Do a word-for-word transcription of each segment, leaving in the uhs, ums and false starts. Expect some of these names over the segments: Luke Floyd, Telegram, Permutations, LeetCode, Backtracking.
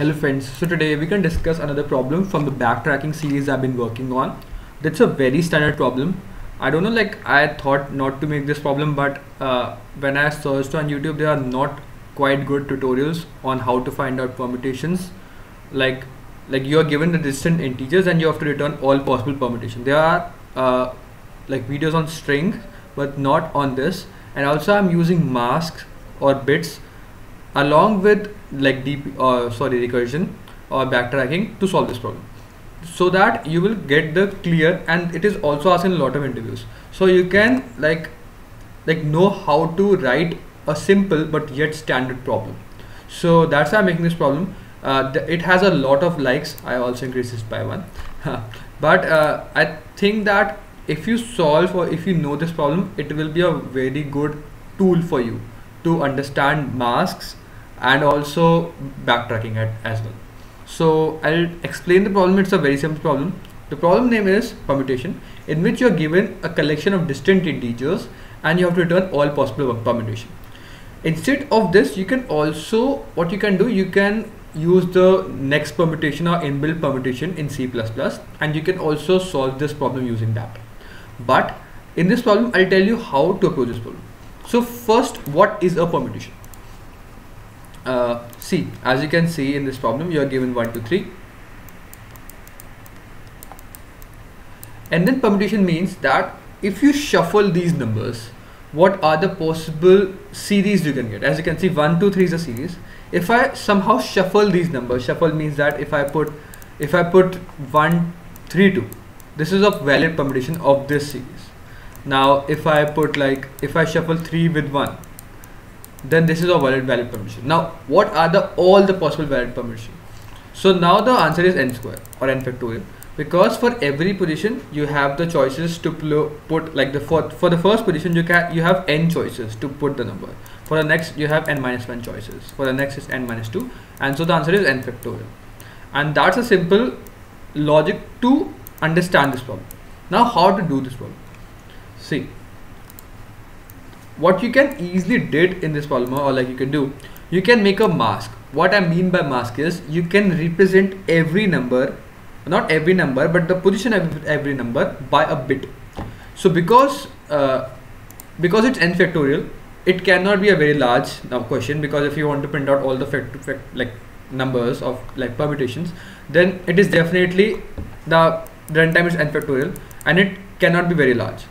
Hello friends, so today we can discuss another problem from the backtracking series I've been working on. That's a very standard problem. I don't know, like I thought not to make this problem, but uh, when I searched on YouTube, there are not quite good tutorials on how to find out permutations. Like like you are given the distant integers and you have to return all possible permutations. There are uh, like videos on string, but not on this. And also I'm using masks or bits along with like deep uh, sorry recursion or backtracking to solve this problem, so that you will get the clear, and it is also asked in a lot of interviews, so you can like like know how to write a simple but yet standard problem. So that's why I'm making this problem. Uh, th it has a lot of likes. I also increased this by one but uh, I think that if you solve or if you know this problem, it will be a very good tool for you to understand masks and also backtracking at as well. So I'll explain the problem. It's a very simple problem. The problem name is permutation, in which you're given a collection of distinct integers and you have to return all possible permutation. Instead of this, you can also, what you can do, you can use the next permutation or inbuilt permutation in C plus plus, and you can also solve this problem using that. But in this problem, I'll tell you how to approach this problem. So first, what is a permutation? Uh, see, as you can see in this problem, you are given one, two, three, and then permutation means that if you shuffle these numbers, what are the possible series you can get? As you can see, one, two, three is a series. If I somehow shuffle these numbers, shuffle means that if I put if I put one, three, two, this is a valid permutation of this series. Now if I put like if I shuffle three with one, then this is a valid valid permutation. Now what are the all the possible valid permutation? So now the answer is n square or n factorial, because for every position you have the choices to put, like the for, for the first position you can you have n choices to put the number, for the next you have n minus one choices, for the next is n minus two, and so the answer is n factorial. And that's a simple logic to understand this problem. Now how to do this problem? See, what you can easily did in this problem, or like you can do, you can make a mask. What I mean by mask is you can represent every number, not every number, but the position of every number by a bit. So because uh, because it's n factorial, it cannot be a very large now question, because if you want to print out all the fact, fact, like numbers of like permutations, then it is definitely the, the runtime is n factorial and it cannot be very large.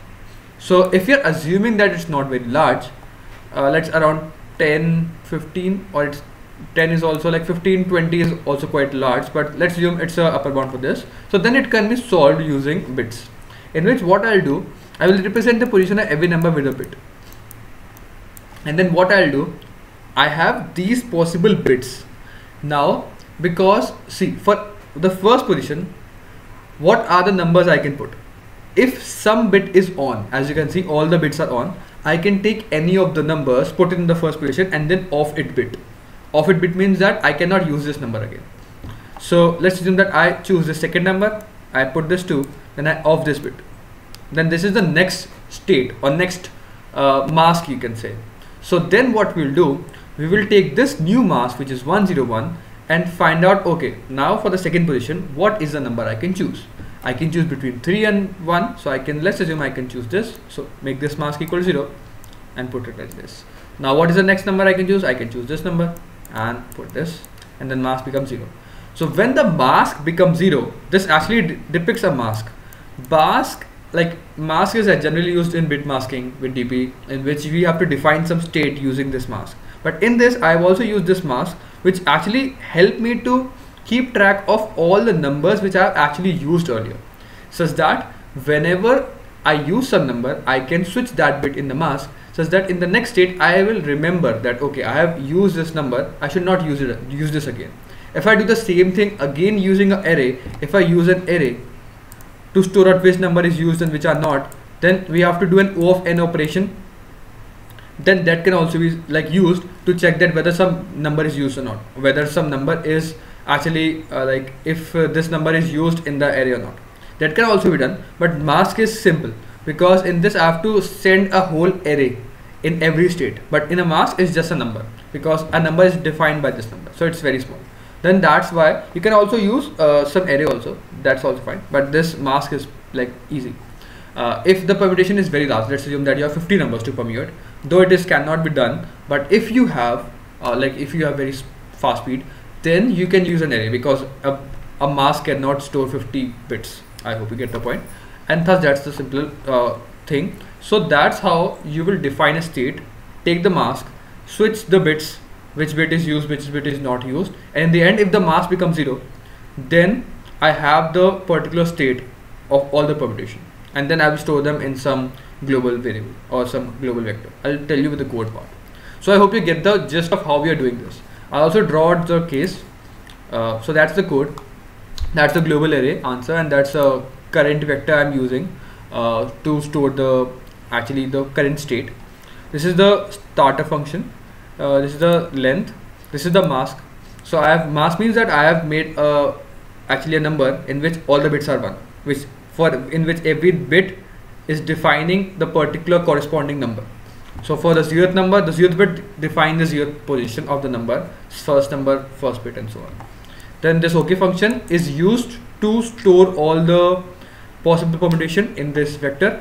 So if you're assuming that it's not very large, uh, let's around ten, fifteen, or it's ten is also like fifteen, twenty is also quite large, but let's assume it's a upper bound for this. So then it can be solved using bits, in which what I'll do, I will represent the position of every number with a bit. And then what I'll do, I have these possible bits. Now, because see, for the first position, what are the numbers I can put? If some bit is on, as you can see all the bits are on, I can take any of the numbers, put it in the first position, and then off it bit. Off it bit means that I cannot use this number again. So let's assume that I choose the second number, I put this two, then I off this bit. Then this is the next state or next uh, mask, you can say. So then what we'll do, we will take this new mask, which is one zero one, and find out, okay, now for the second position, what is the number I can choose? I can choose between three and one, so I can, let's assume I can choose this, so make this mask equal to zero and put it like this. Now what is the next number I can choose? I can choose this number and put this, and then mask becomes zero. So when the mask becomes zero, this actually de depicts a mask. Mask, like mask is generally used in bit masking with D P, in which we have to define some state using this mask. But in this, I have also used this mask, which actually helped me to keep track of all the numbers which I have actually used earlier, such that whenever I use some number, I can switch that bit in the mask, such that in the next state I will remember that, okay, I have used this number, I should not use it, use this again. If I do the same thing again using an array, if I use an array to store out which number is used and which are not, then we have to do an O of n operation. Then that can also be like used to check that whether some number is used or not, whether some number is actually uh, like if uh, this number is used in the array or not. That can also be done, but mask is simple, because in this I have to send a whole array in every state, but in a mask it's just a number, because a number is defined by this number, so it's very small. then that's why you can also use uh, some array also, that's also fine, but this mask is like easy. Uh, if the permutation is very large, let's assume that you have fifty numbers to permute, though it is cannot be done, but if you have uh, like if you have very fast speed, then you can use an array, because a, a mask cannot store fifty bits. I hope you get the point. And thus that's the simple uh, thing. So that's how you will define a state, take the mask, switch the bits, which bit is used, which bit is not used, and in the end if the mask becomes zero, then I have the particular state of all the permutation, and then I will store them in some global variable or some global vector. I'll tell you with the code part. So I hope you get the gist of how we are doing this. I also draw the case. Uh, so that's the code, that's the global array answer, and that's a current vector I'm using uh, to store the actually the current state. This is the starter function. Uh, this is the length, this is the mask. So I have mask means that I have made uh, actually a number in which all the bits are one, which for in which every bit is defining the particular corresponding number. So for the zeroth number, the zeroth bit defines the zeroth position of the number, first number, first bit, and so on. Then this OK function is used to store all the possible permutation in this vector,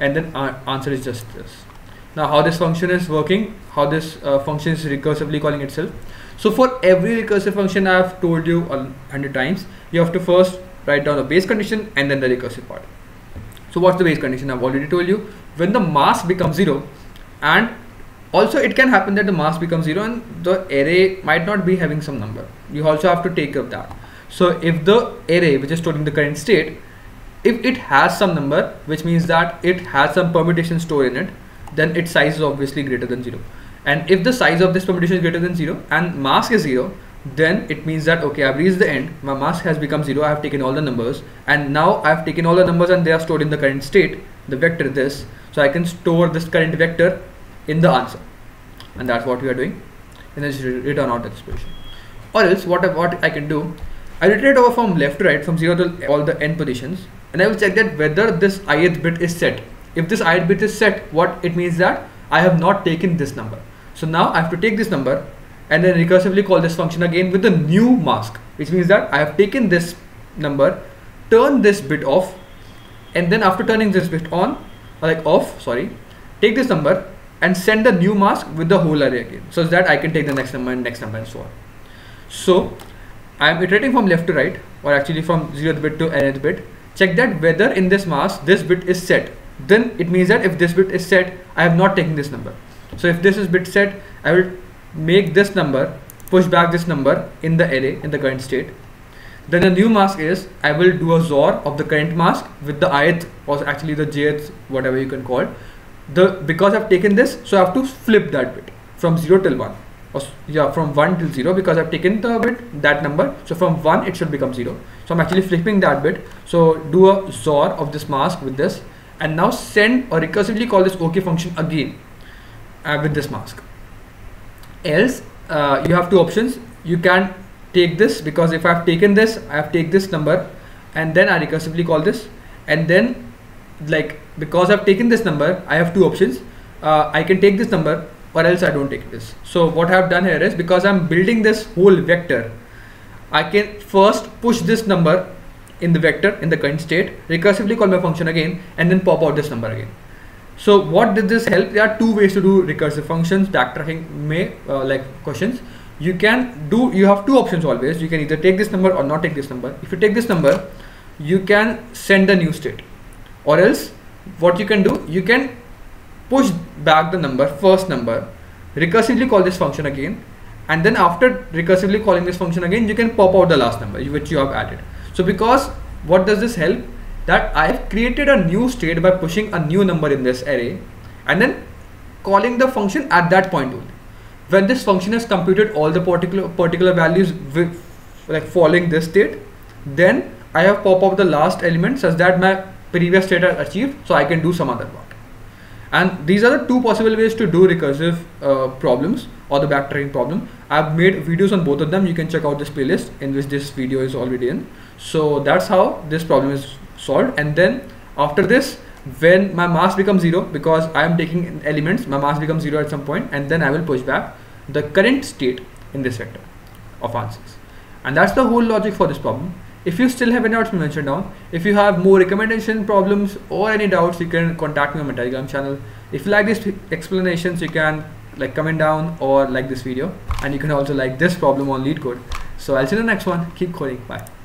and then our answer is just this. Now how this function is working, how this uh, function is recursively calling itself. So for every recursive function I have told you a hundred times, you have to first write down a base condition and then the recursive part. So what's the base condition? I've already told you, when the mask becomes zero, and also it can happen that the mask becomes zero and the array might not be having some number. You also have to take care of that. So if the array which is storing the current state, if it has some number, which means that it has some permutation stored in it, then its size is obviously greater than zero. And if the size of this permutation is greater than zero and mask is zero, then it means that okay, I've reached the end, my mask has become zero, I have taken all the numbers, and now I've taken all the numbers and they are stored in the current state, the vector this, so I can store this current vector in the answer. And that's what we are doing, and it's return out expression. Or else what I, what I can do, I rotate over from left to right, from zero to all the n positions, and I will check that whether this ith bit is set. If this ith bit is set, what it means that I have not taken this number. So now I have to take this number and then recursively call this function again with a new mask, which means that I have taken this number, turn this bit off, and then after turning this bit on, like off, sorry, take this number and send a new mask with the whole array again, so that I can take the next number and next number and so on. So I am iterating from left to right, or actually from zeroth bit to nth bit, check that whether in this mask this bit is set. Then it means that if this bit is set, I have not taken this number. So if this is bit set, I will make this number, push back this number in the array in the current state. Then the new mask is, I will do a XOR of the current mask with the ith, or actually the jth, whatever you can call it. The, because I have taken this, so I have to flip that bit from zero till one. Or, yeah, from one till zero, because I have taken the bit, that number, so from one it should become zero. So I'm actually flipping that bit. So do a XOR of this mask with this. And now send or recursively call this OK function again uh, with this mask. Else uh, you have two options. You can take this, because if I have taken this, I have taken this number and then I recursively call this, and then like because I have taken this number, I have two options. Uh, I can take this number, or else I don't take this. So what I have done here is, because I am building this whole vector, I can first push this number in the vector in the current state, recursively call my function again, and then pop out this number again. So what did this help? There are two ways to do recursive functions backtracking may uh, like questions. You can do, you have two options always. You can either take this number or not take this number. If you take this number, you can send a new state, or else what you can do, you can push back the number, first number, recursively call this function again, and then after recursively calling this function again, you can pop out the last number which you have added. So because what does this help? That I have created a new state by pushing a new number in this array and then calling the function at that point only. When this function has computed all the particular particular values with, like following this state, then I have popped out the last element such that my previous state are achieved, so I can do some other part. And these are the two possible ways to do recursive uh, problems or the backtracking problem. I've made videos on both of them. You can check out this playlist in which this video is already in. So that's how this problem is solved. And then after this, when my mask becomes zero, because I am taking elements, my mask becomes zero at some point, and then I will push back the current state in this vector of answers. And that's the whole logic for this problem. If you still have any doubts, mention down. If you have more recommendation problems or any doubts, you can contact me on my Telegram channel. If you like these explanations, you can like comment down or like this video, and you can also like this problem on LeetCode. So I'll see you in the next one. Keep coding. Bye.